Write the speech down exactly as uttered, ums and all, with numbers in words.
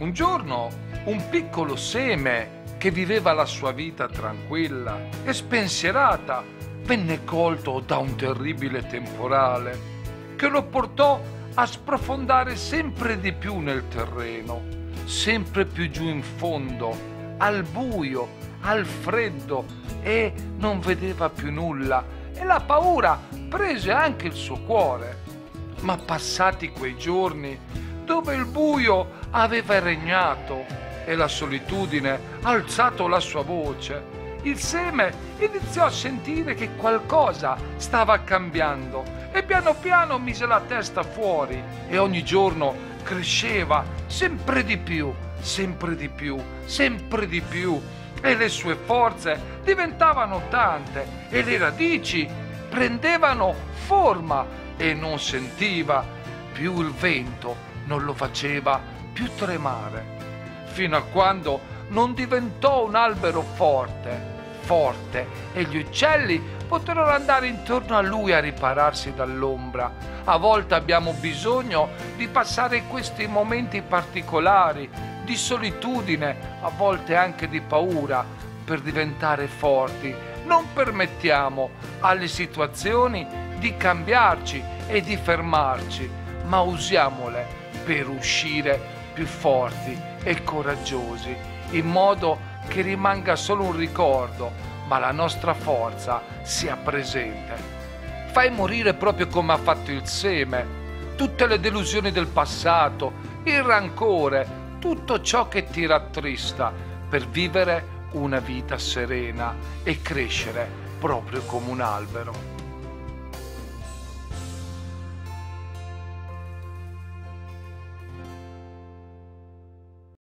Un giorno un piccolo seme che viveva la sua vita tranquilla e spensierata venne colto da un terribile temporale che lo portò a sprofondare sempre di più nel terreno, sempre più giù in fondo, al buio, al freddo, e non vedeva più nulla, e la paura prese anche il suo cuore. Ma passati quei giorni dove il buio aveva regnato e la solitudine ha alzato la sua voce, il seme iniziò a sentire che qualcosa stava cambiando e piano piano mise la testa fuori, e ogni giorno cresceva sempre di più, sempre di più, sempre di più, e le sue forze diventavano tante e le radici prendevano forma, e non sentiva più il vento, non lo faceva più tremare, fino a quando non diventò un albero forte, forte, e gli uccelli poterono andare intorno a lui a ripararsi dall'ombra. A volte abbiamo bisogno di passare questi momenti particolari, di solitudine, a volte anche di paura, per diventare forti. Non permettiamo alle situazioni di cambiarci e di fermarci, ma usiamole per uscire più forti e coraggiosi, in modo che rimanga solo un ricordo, ma la nostra forza sia presente. Fai morire, proprio come ha fatto il seme, tutte le delusioni del passato, il rancore, tutto ciò che ti rattrista, per vivere una vita serena e crescere proprio come un albero.